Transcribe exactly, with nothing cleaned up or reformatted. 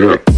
Yeah.